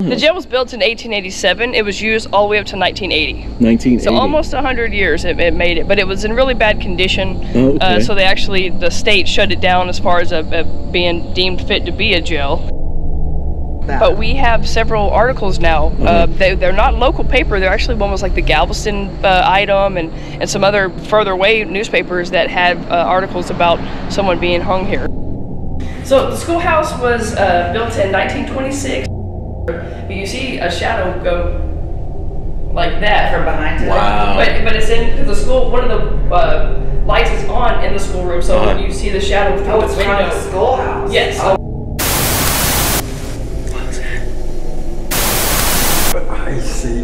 The jail was built in 1887. It was used all the way up to 1980. 1980. So almost 100 years it made it, but it was in really bad condition. Oh, okay. So they actually, the state shut it down as far as being deemed fit to be a jail. But we have several articles now. They're not local paper. They're actually one was like the Galveston Item and some other further away newspapers that have articles about someone being hung here. So the schoolhouse was built in 1926. But you see a shadow go like that from behind it. Wow. But it's in the school. One of the lights is on in the schoolroom, so when you see the shadow through the window. Oh, it's from the schoolhouse. Yes. Oh. See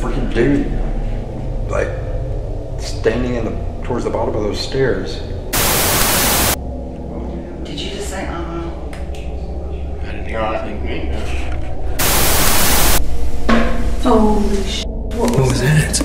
freaking dude like standing in towards the bottom of those stairs. Did you just say I didn't hear anything. Holy sh! What was that?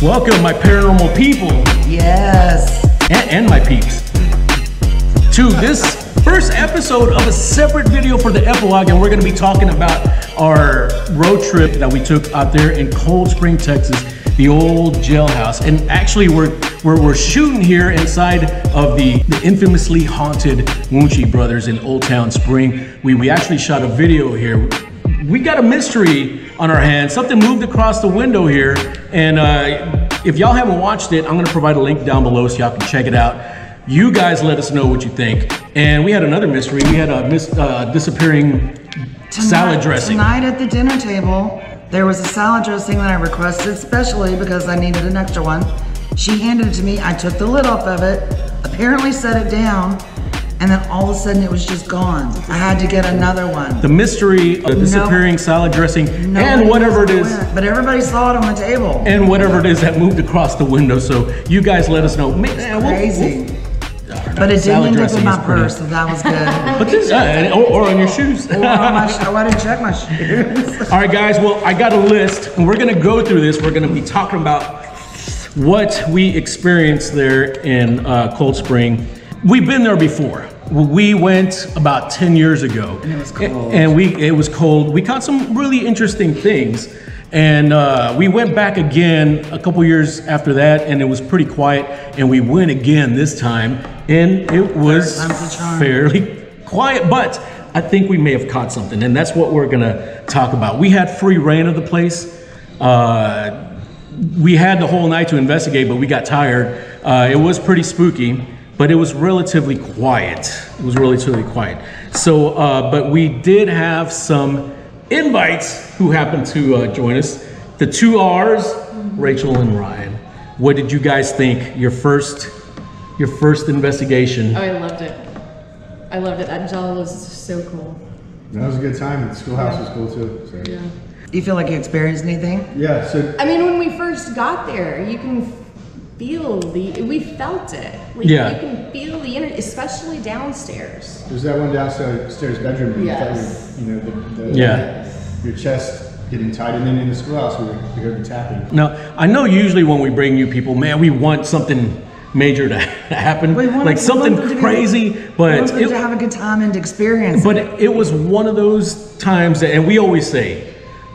Welcome, my paranormal people. Yes. And my peeps. To this first episode of a separate video for the epilogue, and we're going to be talking about our road trip that we took out there in Cold Spring, Texas, the old jailhouse. And actually, we're shooting here inside of the infamously haunted Wunsche Brothers in Old Town Spring. We actually shot a video here. We got a mystery on our hands. Something moved across the window here. And if y'all haven't watched it, I'm gonna provide a link down below so y'all can check it out. You guys let us know what you think. And we had another mystery. We had a disappearing salad dressing. Tonight at the dinner table, there was a salad dressing that I requested specially because I needed an extra one. She handed it to me. I took the lid off of it, apparently set it down, and then all of a sudden it was just gone. I had to get another one. The mystery of the disappearing salad dressing and whatever it is. But everybody saw it on the table. And whatever it is that moved across the window. So you guys let us know. Man, crazy. But it didn't end up in my purse, so that was good. But this, or on your shoes. Or on my shoes. Oh, I didn't check my shoes. All right, guys, well, I got a list, and we're gonna go through this. We're gonna be talking about what we experienced there in Cold Spring. We've been there before. We went about 10 years ago. And it was cold. And it was cold. We caught some really interesting things. And we went back again a couple years after that, and it was pretty quiet. And we went again this time, and it was fairly quiet, but I think we may have caught something, and that's what we're gonna talk about. We had free reign of the place. We had the whole night to investigate, but we got tired. It was pretty spooky. But it was relatively quiet. It was relatively quiet. So, but we did have some invites who happened to join us. The two R's, Rachel and Ryan. What did you guys think? Your first investigation. Oh, I loved it. I loved it. That jail was so cool. That was a good time. The schoolhouse was cool too. So. Yeah. Do you feel like you experienced anything? Yeah. So I mean, when we first got there, you can feel we felt it. Like, yeah. You can feel the energy, especially downstairs. There's that one downstairs bedroom. Yes. Your chest getting tight, and then in the schoolhouse we heard the tapping. Now, I know usually when we bring new people, man, we want something major to happen, like something crazy, but we wanted to have a good time and experience. But it was one of those times that, and we always say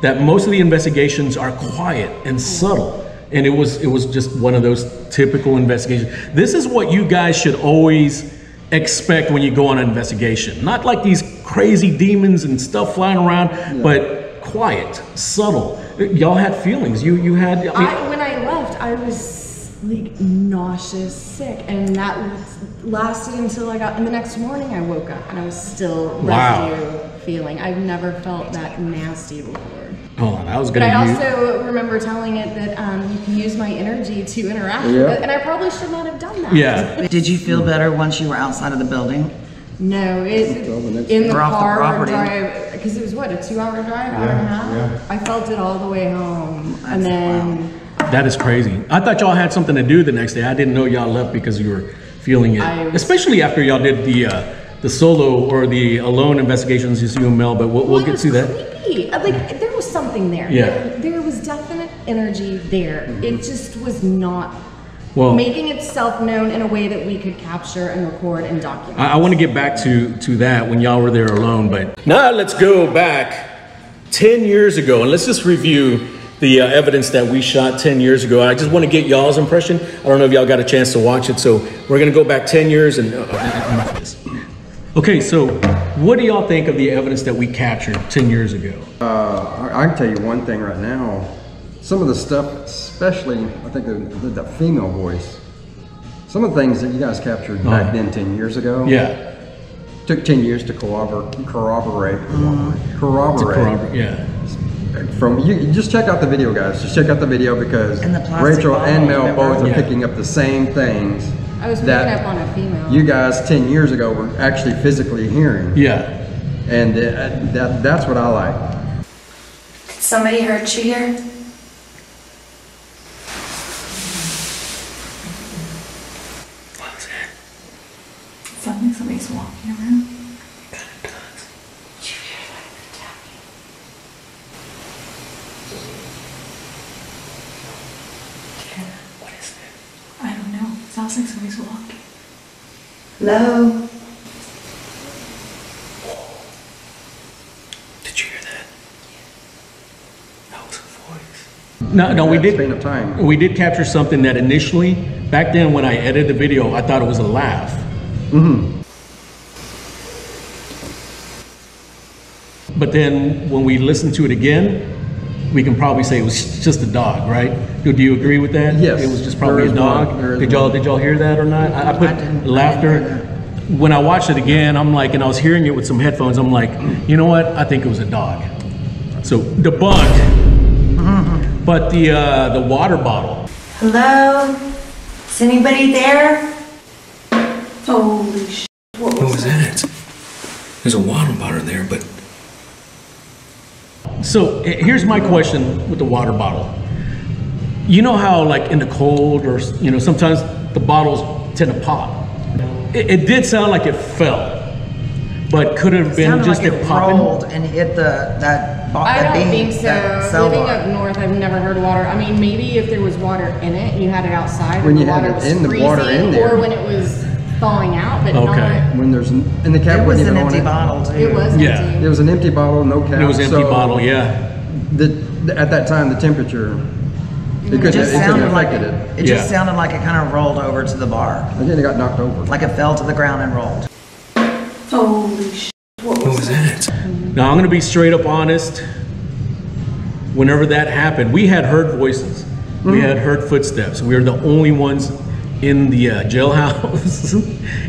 that most of the investigations are quiet and subtle. And it was just one of those typical investigations. This is what you guys should always expect when you go on an investigation. Not like these crazy demons and stuff flying around, but quiet, subtle. Y'all had feelings. You had. I mean, when I left, I was like nauseous, sick, and that lasted until I got. And the next morning, I woke up and I was still residue feeling. I've never felt that nasty before. Hold on, I was gonna. But I also remember telling it that you can use my energy to interact with it, and I probably should not have done that. Yeah. Did you feel better once you were outside of the building? No, in the car or drive, because it was a 2-hour drive, hour and a half. I felt it all the way home, and then That is crazy. I thought y'all had something to do the next day. I didn't know y'all left because you were feeling it. Especially after y'all did the solo or the alone investigations, just you and Mel, but we'll get to that. Creepy. Like, there was something there. Yeah. There was definite energy there. Mm-hmm. It just was not... Well, making itself known in a way that we could capture and record and document. I want to get back to that when y'all were there alone, but now let's go back 10 years ago and let's just review the evidence that we shot 10 years ago. I just want to get y'all's impression. I don't know if y'all got a chance to watch it, so we're going to go back 10 years and... Okay, so what do y'all think of the evidence that we captured 10 years ago? I can tell you one thing right now. Some of the stuff, especially, I think the female voice, some of the things that you guys captured back then 10 years ago, yeah, took 10 years to corroborate. Yeah. From you just check out the video, guys. Just check out the video because Rachel and Mel both are picking up the same things. I was picking up on a female. You guys 10 years ago were actually physically hearing. Yeah. And that's what I like. Somebody hurt you here? Somebody's walking around. It kind of does. Did you hear that tapping? Yeah. What is it? I don't know. It sounds like somebody's walking. Hello? Did you hear that? Yeah. That was a voice. No, we did. Of time. We did capture something that initially, back then when I edited the video, I thought it was a laugh. Mm-hmm. But then when we listen to it again, we can probably say it was just a dog, right? Do you agree with that? Yes. It was just probably a dog. Did y'all hear that or not? I put laughter. When I watched it again, I'm like, and I was hearing it with some headphones, I'm like, you know what? I think it was a dog. So debunked. Mm-hmm. But the water bottle. Hello? Is anybody there? Holy shit, what was that? There's a water bottle there, but... So, here's my question with the water bottle. You know how, like, in the cold or, you know, sometimes the bottles tend to pop. It did sound like it fell, but could have been just like it popping. Rolled and hit that bottle. I don't think so. Living up north, I've never heard of water. I mean, maybe if there was water in it and you had it outside, when you had it in the water in there. Or when it was... falling out, but not when there's in the cap. It was an empty bottle too. It was empty. It was an empty bottle, no cap. It was an empty bottle, yeah. At that time, the temperature it just sounded like it kind of rolled over to the bar. And then it got knocked over. Like it fell to the ground and rolled. Holy shit! What was that? Now I'm gonna be straight up honest. Whenever that happened, we had heard voices, we had heard footsteps. We were the only ones in the jailhouse,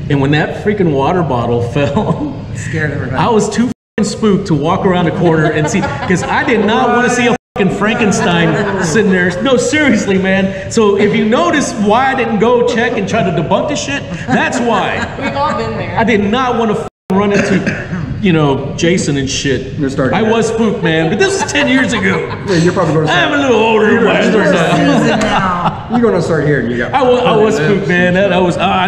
and when that freaking water bottle fell, scared everybody. I was too spooked to walk around the corner and see, because I did not want to see a Frankenstein sitting there. No, seriously, man. So if you notice why I didn't go check and try to debunk this shit, that's why. We've all been there. I did not want to run into, you know, Jason and shit. I was spooked, man, but this is 10 years ago. Yeah, you're probably going to start. I'm a little older. You're going to start hearing. I was spooked, man. I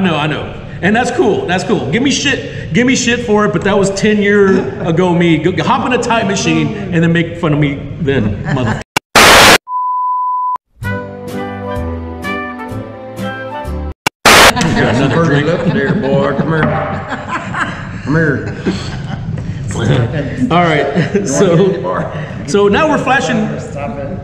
know. And that's cool. That's cool. Give me shit. Give me shit for it, but that was 10 years ago me. Hop in a time machine and then make fun of me then, motherfucker. Got another drink up there, boy. Come here. Come here. All right. So now we're flashing.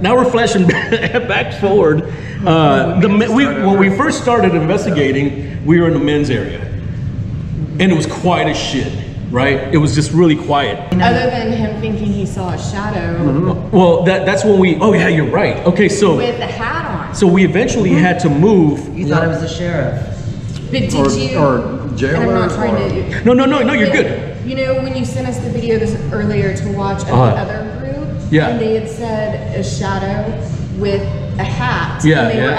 Now we're flashing back forward. When we first started investigating, we were in the men's area, and it was quiet as shit. Right? It was just really quiet. Other than him thinking he saw a shadow. Mm-hmm. Well, that's when we. Oh yeah, you're right. Okay, so with the hat on. So we eventually had to move. You thought it was the sheriff. But did you? No, you're good. You know, when you sent us the video this earlier to watch another group, and they had said a shadow with a hat. Yeah, and they were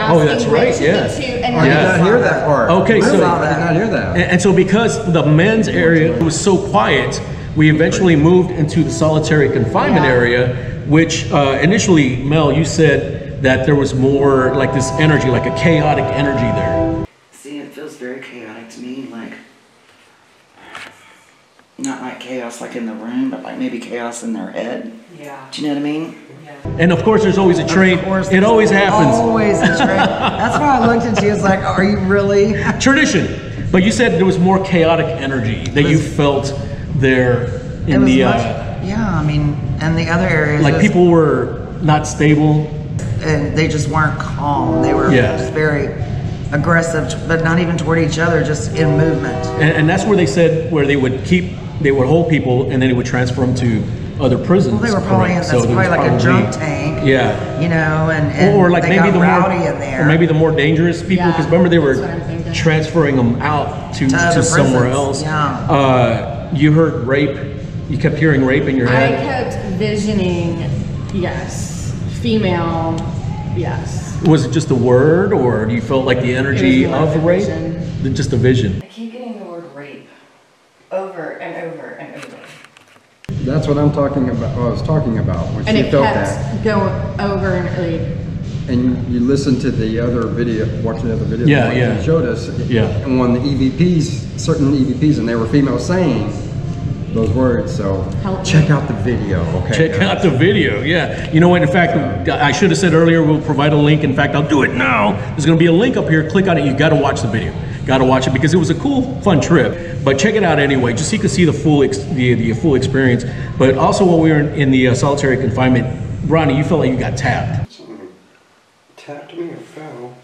asking I did not hear that part. Okay, so I did not hear that. And so because the men's area was so quiet, we eventually moved into the solitary confinement area, which initially, Mel, you said that there was more like this energy, like a chaotic energy there. See, it feels very chaotic to me, like not like chaos like in the room, but like maybe chaos in their head. Yeah. Do you know what I mean? Yeah. And of course there's always a train. It always happens. Always a train. That's why I looked at you, it's like, are you really? Tradition. But you said there was more chaotic energy that you felt there in the... yeah, I mean, and the other areas... Like people were not stable. And they just weren't calm. They were just very... aggressive, but not even toward each other, just in movement. And that's where they said where they would keep, they would hold people and then they would transfer them to other prisons. Well, they were probably in, that's probably like a drunk tank. Yeah. You know, and or like they maybe got rowdy in there. Or maybe the more dangerous people, because remember they were transferring them out to somewhere else. Yeah. You heard rape, you kept hearing rape in your head. I kept visioning, female, Was it just the word, or do you feel like the energy of the rape? Just a vision. I keep getting the word rape over and over and over. That's what I'm talking about. I was talking about when she felt that. And it kept going over and over. And you listened to the other video, watching the other video that you showed us. Yeah. And when the EVPs, certain EVPs, and they were female saying those words, so check out the video, okay? Check out the video, you know what, in fact, I should have said earlier, we'll provide a link. In fact, I'll do it now. There's gonna be a link up here, click on it, you gotta watch the video. Gotta watch it because it was a cool, fun trip. But check it out anyway, just so you can see the full, the full experience. But also while we were in the solitary confinement, Ronnie, you felt like you got tapped. Something tapped me or fell.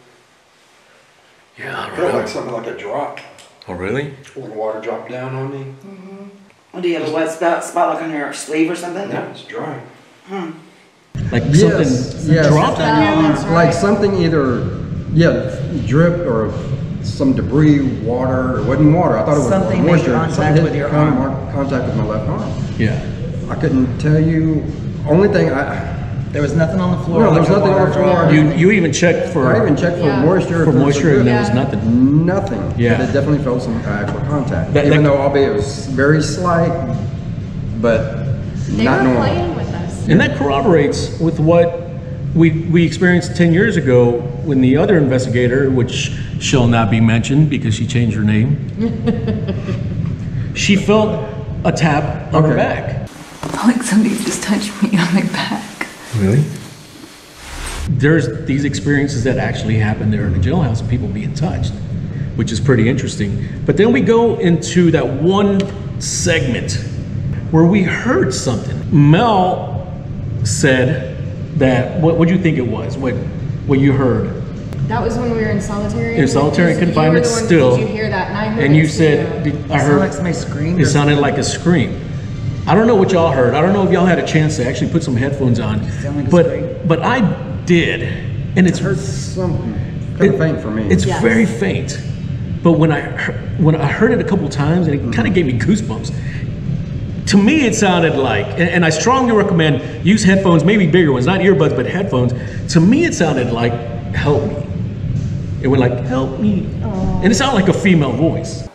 Yeah, I felt like something like a drop. Oh, really? Like water dropped down on me. Mm-hmm. Well, do you have a wet spot like on your sleeve or something? No, it's dry. Hmm. Like something dropped on you? Like something either, dripped or some debris, water. It wasn't water. I thought it was something moisture. Something with your arm. Contact with my left arm. Yeah. I couldn't tell you. Only thing I... There was nothing on the floor. No, there was nothing on the floor. You even checked for... I even checked for moisture. For moisture, and there was nothing. Nothing. Yeah. But it definitely felt some actual contact. Even though, albeit it was very slight, but not normal. They were playing with us. And that corroborates with what we experienced 10 years ago when the other investigator, which shall not be mentioned because she changed her name, she felt a tap on her back. I felt like somebody just touched me on my back. Really? There's these experiences that actually happen there in the jailhouse of people being touched, which is pretty interesting. But then we go into that one segment where we heard something. Mel said that, what do you think it was? What you heard? That was when we were in solitary. In solitary confinement still. Did you hear that? And I heard you said, I heard. It sounded like somebody screamed. It sounded like a scream. I don't know what y'all heard. I don't know if y'all had a chance to actually put some headphones on, but I did, and it's heard something. Kind of faint for me. It's very faint, but when I heard it a couple times, and it kind of gave me goosebumps. To me, it sounded like, and I strongly recommend use headphones, maybe bigger ones, not earbuds, but headphones. To me, it sounded like "Help me." It went like "Help me," and it sounded like a female voice.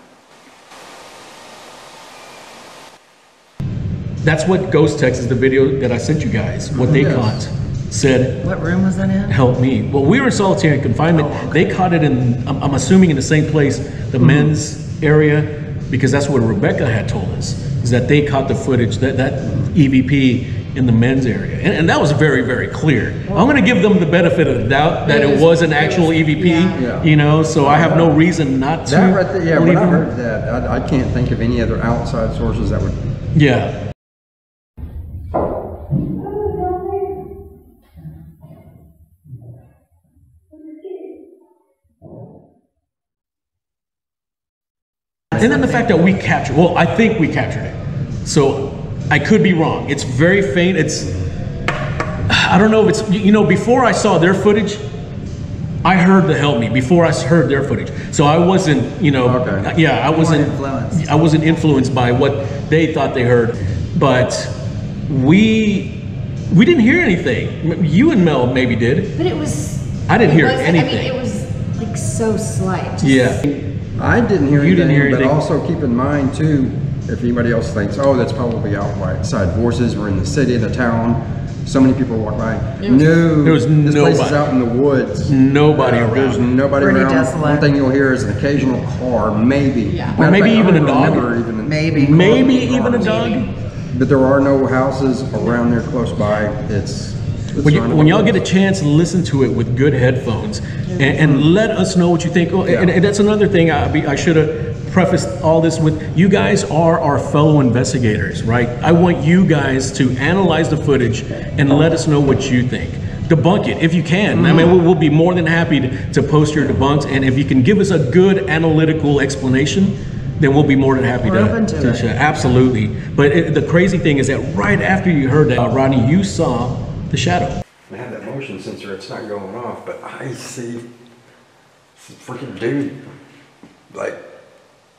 That's what Ghost Texas, the video that I sent you guys, what they caught, said. What room was that in? Help me. Well, we were in solitary confinement. They caught it in, I'm assuming in the same place, the men's area, because that's what Rebecca had told us, is that they caught the footage, that EVP in the men's area. And that was very, very clear. I'm gonna give them the benefit of the doubt that it was an actual EVP, you know, so I have no reason not to. That right there, when I heard that, I can't think of any other outside sources that would. Yeah. And then the fact that we captured, well, I think we captured it. So I could be wrong. It's very faint. It's, I don't know if it's, you know, before I saw their footage, I heard the help me before I heard their footage. So I wasn't, you know, I wasn't influenced by what they thought they heard, but we didn't hear anything. You and Mel maybe did. But it was, I didn't hear anything. I mean, it was like so slight. Yeah. I didn't hear anything, but also keep in mind too, if anybody else thinks, oh, that's probably outside voices, we're in the city, the town, so many people walk by. There was nobody. Place is out in the woods. Nobody around. There's nobody pretty around. Desolate. One thing you'll hear is an occasional car, maybe. Yeah. Or maybe even a dog. Maybe even a dog. But there are no houses around there close by. When y'all get a chance, listen to it with good headphones and let us know what you think. Oh, yeah. And that's another thing I should have prefaced all this with. You guys are our fellow investigators, right? I want you guys to analyze the footage and let us know what you think. Debunk it if you can. I mean, we'll be more than happy to post your debunks. And if you can give us a good analytical explanation, then we'll be more than happy to absolutely. But the crazy thing is that right after you heard that, Rodney, you saw the shadow. I have that motion sensor, it's not going off, but I see some freaking dude like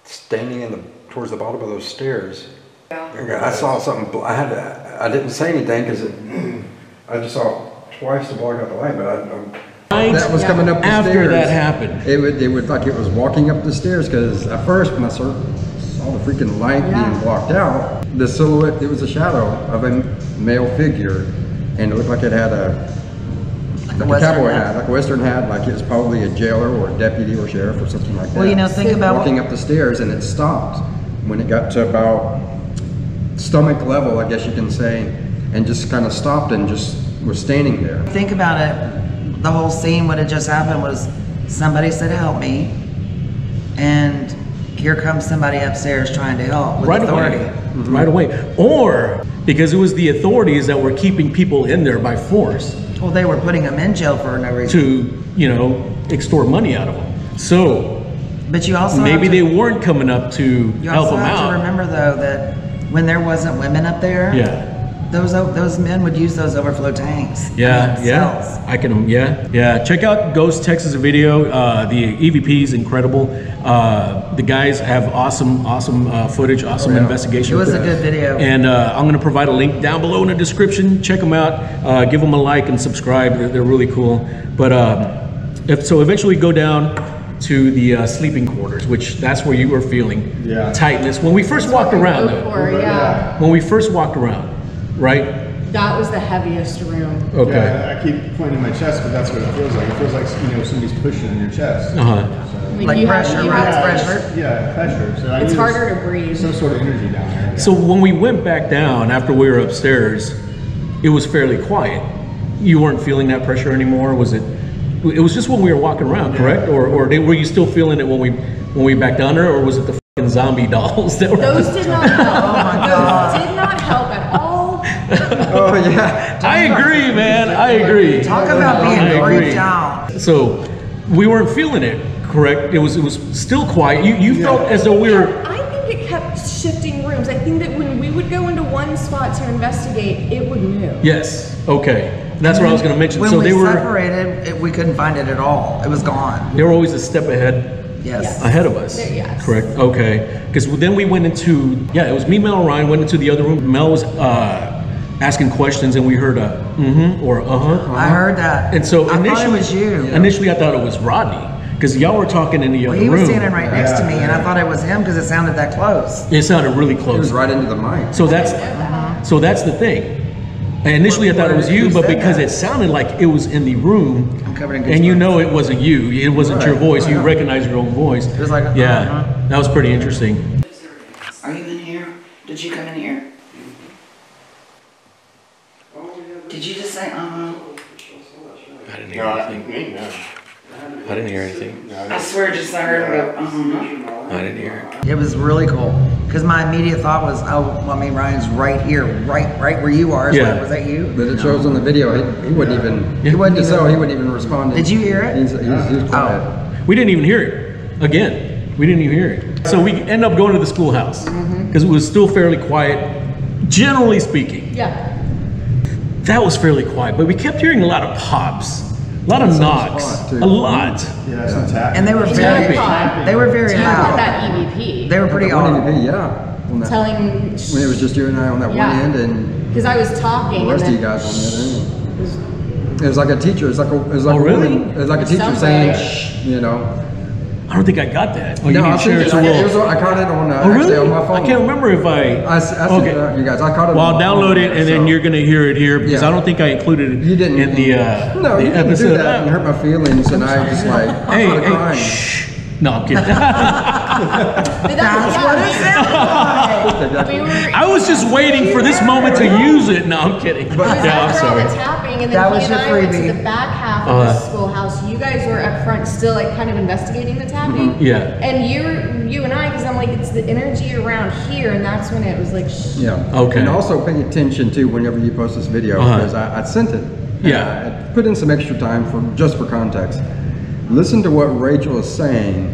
standing in towards the bottom of those stairs. Yeah. I saw something. I didn't say anything because I just saw twice to block out the light, but I don't know. That was coming up the stairs. After that happened, it would like it was walking up the stairs, because at first when I saw the freaking light being blocked out, the silhouette, it was a shadow of a male figure, and it looked like it had like a cowboy hat, like a Western hat, like it was probably a jailer or a deputy or sheriff or something like that. Well, you know, think about walking up the stairs, and it stopped when it got to about stomach level, I guess you can say, and just kind of stopped and just was standing there. Think about it. The whole scene, what had just happened was somebody said, "Help me," and here comes somebody upstairs trying to help with authority. Right away. Or because it was the authorities that were keeping people in there by force. Well, they were putting them in jail for no reason. To, you know, extort money out of them. So, but you also maybe they weren't coming up to help them out. You also have to remember though that when there wasn't women up there, those men would use those overflow tanks. Check out Ghost Texas video. The EVP is incredible. The guys have awesome footage, investigation. It was a good video. And I'm gonna provide a link down below in the description. Check them out. Give them a like and subscribe. They're really cool. But eventually go down to the sleeping quarters, which that's where you were feeling tightness. When we first walked around When we first walked around, right? That was the heaviest room. Okay. Yeah, I keep pointing my chest, but that's what it feels like. It feels like, you know, somebody's pushing in your chest. So, like pressure, right? Pressure. Yeah, pressure. So it's harder to breathe. Some sort of energy down there. Yeah. So when we went back down after we were upstairs, it was fairly quiet. You weren't feeling that pressure anymore, was it? It was just when we were walking around, correct? Or were you still feeling it when we back down there, or was it the fucking zombie dolls that were? Those did not help. Those did not help at all. I agree, man. I agree. Talk about being worried out. So we weren't feeling it, correct? It was still quiet. You felt as though we were. I think it kept shifting rooms. I think that when we would go into one spot to investigate, it would move. Yes. Okay. That's what I was going to mention. When we separated, we couldn't find it at all. It was gone. They were always a step ahead. Yes. Ahead of us. Yes. Correct. Okay. Because then we went into it was me, Mel, and Ryan went into the other room. Mel was asking questions, and we heard a or I heard that. And so initially it was you. Initially, I thought it was Rodney because y'all were talking in the other room. He was standing right next to me, and I thought it was him because it sounded that close. It sounded really close. It was right into the mic. So that's the thing. And initially, I thought it was you, but because it sounded like it was in the room, and you know it wasn't you. It wasn't your voice. You recognized your own voice. It was like, that was pretty interesting. Are you in here? Did you come in here? Did you just say, I didn't hear anything. I didn't hear anything. I swear, just I heard him go, I didn't hear it. It was really cool. Because my immediate thought was, Ryan's right here, right where you are. Yeah. Like, was that you? But it shows on the video, he wouldn't even, he wouldn't even respond. Did you hear it? He's quiet. We didn't even hear it. Again, we didn't even hear it. So we end up going to the schoolhouse because it was still fairly quiet, generally speaking. Yeah. That was fairly quiet, but we kept hearing a lot of pops. A lot of knocks, a lot. Yeah, and they were very loud. That EVP. They were pretty on EVP, when it was just you and I on that one end, and because I was talking, the rest of you guys on the other end. It was like a teacher. It was like a woman. It was like a teacher saying, shh, you know. I don't think I got that. Oh, no, you share it. I caught it on actually on my phone. I can't remember if I okay. You guys, I caught it. Well, I'll download it, and then you're gonna hear it here because I don't think I included it. You didn't in the no, the you didn't episode. Do that and hurt my feelings, and I was just like, hey, shh. No, I'm kidding. That's what it sounded like. I was just waiting for this moment to use it. No, I'm kidding. But yeah, I'm sorry. And then that was your freebie. Went to the back half of the schoolhouse. You guys were up front, still like kind of investigating the tapping. Mm-hmm. Yeah. And you and I, because I'm like, it's the energy around here, and that's when it was like. Yeah. Okay. And also pay attention to whenever you post this video because I sent it. Yeah. I put in some extra time just for context. Listen to what Rachel is saying.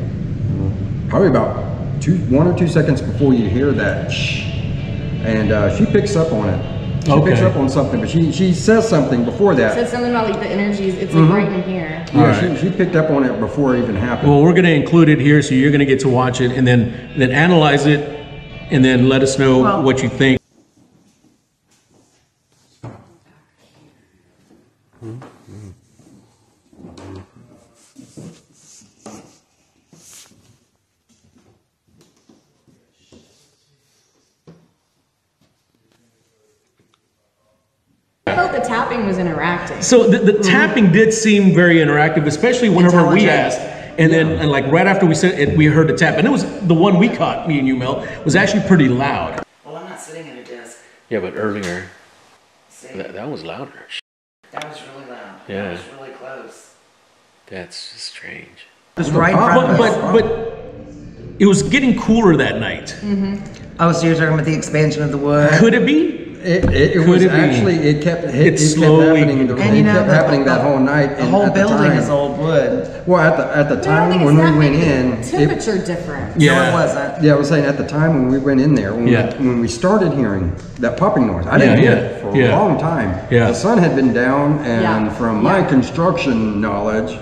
Probably about 1 or 2 seconds before you hear that, and she picks up on it. She picks up on something, but she says something before that. She said something about like the energies, it's like right in here. Yeah, she picked up on it before it even happened. Well, we're going to include it here, so you're going to get to watch it and then analyze it and then let us know what you think. So the tapping did seem very interactive, especially whenever we asked, and then and like right after we said it, we heard the tap, and it was the one we caught, me and you, Mel, was actually pretty loud. Well, I'm not sitting at a desk. Yeah, but earlier, that was louder. That was really loud. Yeah. That was really close. That's strange. It was right in front but it was getting cooler that night. Mm-hmm. Oh, so you're talking about the expansion of the wood? Could it be? It was actually, it kept happening that whole night. The whole building is old wood. Well, at the time when we went in. Temperature difference. Yeah. No, it wasn't. Yeah, I was saying at the time when we went in there, when we started hearing that popping noise, I didn't hear it for a long time. Yeah. The sun had been down, and from my construction knowledge,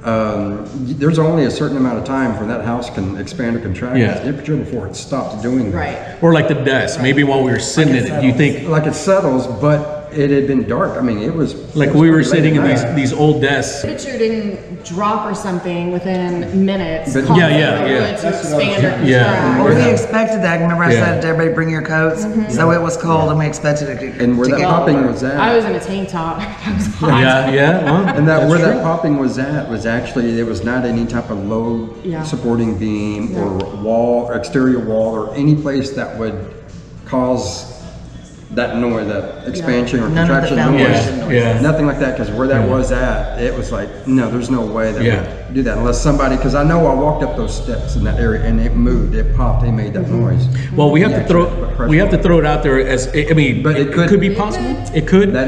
there's only a certain amount of time for that house can expand or contract its temperature before it stops doing that. Right. Or like the dust, maybe while we were sitting in it, you think like it settles, but it had been dark. I mean, it was like we were sitting in these old desks. The temperature didn't drop or something within minutes. But yeah. Well, we expected that. Remember, I said to everybody, bring your coats. Mm-hmm. So it was cold, and we expected it to. And where that popping was at, I was in a tank top. I was hot. Yeah, yeah. Well, and that popping was at was actually there was not any type of low supporting beam or wall, or exterior wall, or any place that would cause that noise, that expansion or contraction noise, nothing like that. Because where that was at, it was like, no, there's no way that we do that unless somebody. Because I know I walked up those steps in that area and it moved, it popped, it made that noise. Well, we have to throw it out there as I mean, but it could be possible. It could, but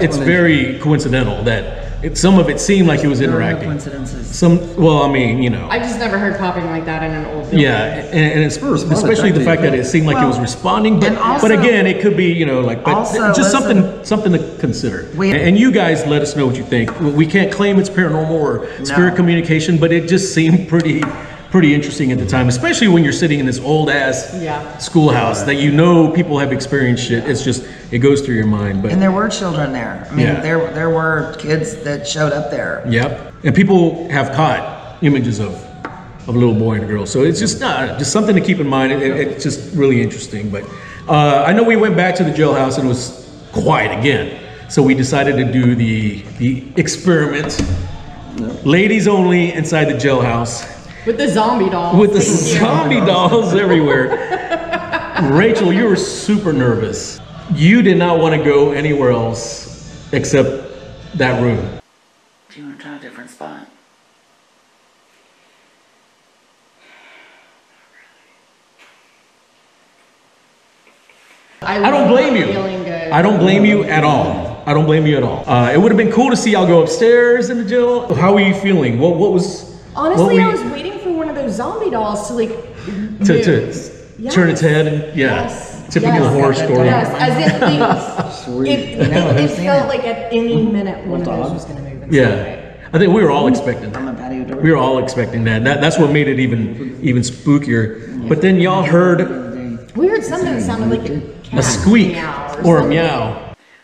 it's very coincidental that. Some of it seemed like it was interacting. Coincidences. Well, I mean, you know. I just never heard popping like that in an old building. Yeah, and it's, especially the fact that it seemed like it was responding. But, also, but again, it could be, you know, like just something to consider. And you guys let us know what you think. We can't claim it's paranormal or spirit communication, but it just seemed pretty interesting at the time, especially when you're sitting in this old ass schoolhouse that you know people have experienced shit. It's just it goes through your mind. But and there were children there. I mean, there were kids that showed up there. Yep, and people have caught images of a little boy and a girl. So it's just just something to keep in mind. It's just really interesting. But I know we went back to the jailhouse and it was quiet again. So we decided to do the experiment, ladies only inside the jailhouse. With the zombie dolls. With the zombie dolls everywhere. Rachel, you were super nervous. You did not want to go anywhere else except that room. Do you want to try a different spot? I don't blame you. I don't blame you at all. I don't blame you at all. It would have been cool to see y'all go upstairs in the jail. How are you feeling? What was... Honestly, I was waiting for one of those zombie dolls to like turn its head and typical horror story. Yes, as if it felt like at any minute one of those was going to move. I think we were all expecting that. On the patio door. We were all expecting that. That's what made it even spookier. Yeah. But then y'all heard. We heard something that sounded like a squeak or a meow.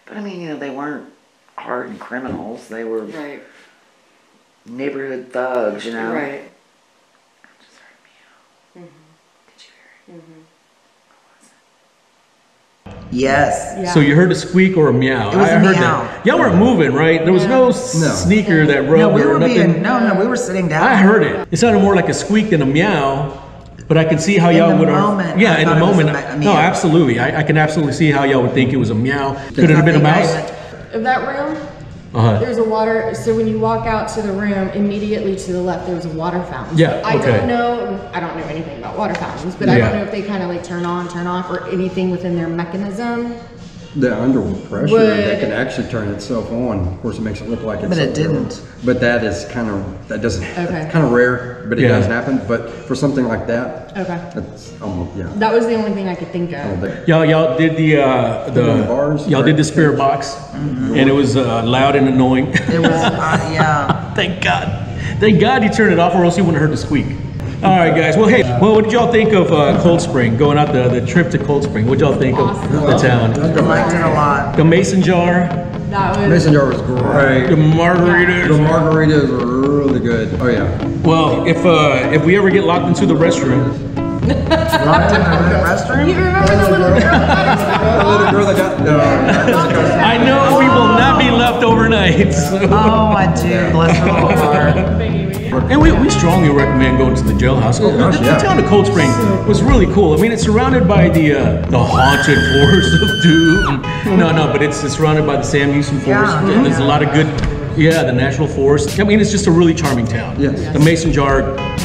But I mean, you know, they weren't hardened criminals. They were. Neighborhood thugs, you know. Right. Yes. Yeah. So you heard a squeak or a meow. It was a meow. That. Y'all weren't moving, right? There was no sneaker that rubbed or nothing. No, we were sitting down. I heard it. It sounded more like a squeak than a meow, but I can see how y'all would... in the moment. No, absolutely. I can absolutely see how y'all would think it was a meow. Could it have been a mouse? Of that room, there's a water... So when you walk out to the room, immediately to the left, there was a water fountain. Yeah, I don't know anything about water fountains, but I don't know if they kind of like turn on, turn off, or anything within their mechanism. The underwater pressure, that can actually turn itself on. Of course, it makes it look like it's... But it didn't. But that is kind of... That doesn't... Okay. Kind of rare, but it does happen. But for something like that... Okay. That's almost... Yeah. That was the only thing I could think of. Y'all did the bars. Y'all did the spirit box, and it was loud and annoying. It was, yeah. Thank God. Thank God you turned it off, or else you wouldn't have heard the squeak. All right, guys. Well, hey, well, what did y'all think of Cold Spring? Going out the trip to Cold Spring. What did y'all think of the town? I liked it a lot. The mason jar. That was... Mason jar was great. The margaritas. The margaritas were really good. Oh yeah. Well, if we ever get locked into the restroom. Locked into the restroom? You remember the little girl that got... No. I know we will not be left overnight. So. Oh, I do. Bless her Lord. And we strongly recommend going to the jailhouse. The town of Cold Spring was really cool. I mean, it's surrounded by the haunted forest of doom. But it's surrounded by the Sam Houston Forest. And there's a lot of good, the national forest. I mean, it's just a really charming town. Yes. The mason jar,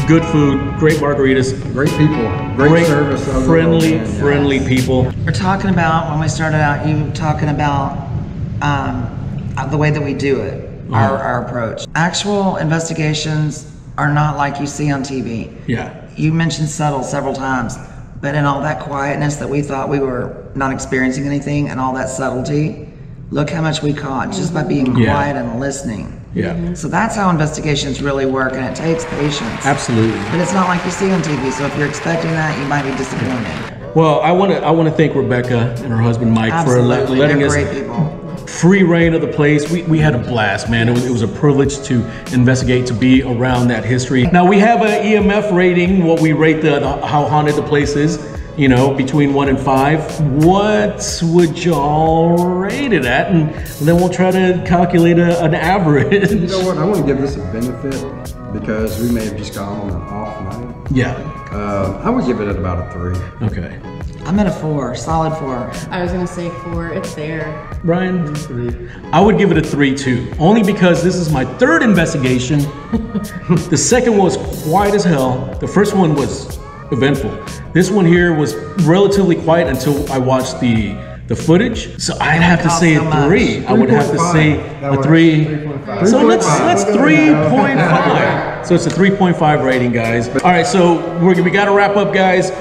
good food, great margaritas. Great people. Great service. Friendly people. We're talking about, when we started out, you talking about the way that we do it. Our approach. Actual investigations are not like you see on TV. Yeah. You mentioned subtle several times, but in all that quietness that we thought we were not experiencing anything and all that subtlety, look how much we caught just by being quiet and listening. Yeah. So that's how investigations really work, and it takes patience. Absolutely. But it's not like you see on TV, so if you're expecting that, you might be disappointed. Well, I want to thank Rebecca and her husband Mike for letting us... Great people. Free reign of the place. We had a blast, man. It was a privilege to investigate, to be around that history. Now we have an EMF rating, what we rate how haunted the place is, between 1 and 5. What would y'all rate it at? And then we'll try to calculate an average. You know what, I want to give this a benefit because we may have just gone on an off night. Yeah. I would give it at about a 3. Okay. I'm at a 4, solid 4. I was gonna say 4, it's there. Brian? 3. I would give it a 3 too, only because this is my 3rd investigation. The 2nd one was quiet as hell. The 1st one was eventful. This one here was relatively quiet until I watched the footage. So I'd have to say a 3. I would have to say a 3. So let's 3.5. So it's a 3.5 rating, guys. All right, so we gotta wrap up, guys.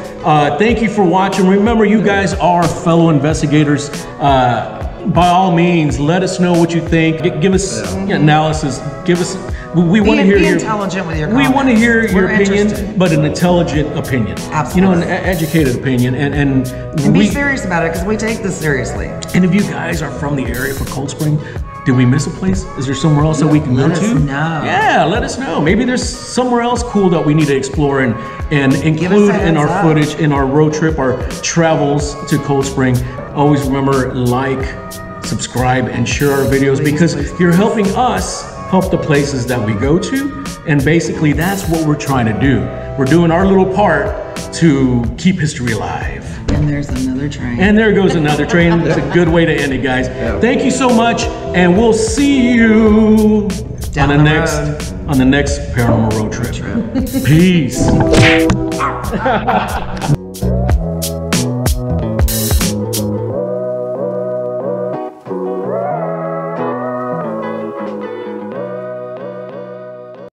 Thank you for watching. Remember, you guys are fellow investigators. By all means, let us know what you think. Give us analysis. Give us... We want to hear your... Be intelligent with your comments. We want to hear your opinion, but an intelligent opinion. Absolutely. An educated opinion. And be serious about it, because we take this seriously. And if you guys are from the area for Cold Spring, did we miss a place? Is there somewhere else that we can go to? Let us know. Yeah, let us know. Maybe there's somewhere else cool that we need to explore and include in our footage, in our road trip, our travels to Cold Spring. Always remember, like, subscribe, and share our videos, because you're helping us help the places that we go to. And basically, that's what we're trying to do. We're doing our little part to keep history alive. And there's another train. And there goes another train. That's a good way to end it, guys. Thank you so much, and we'll see you on the next Paranormal Road Trip. Peace.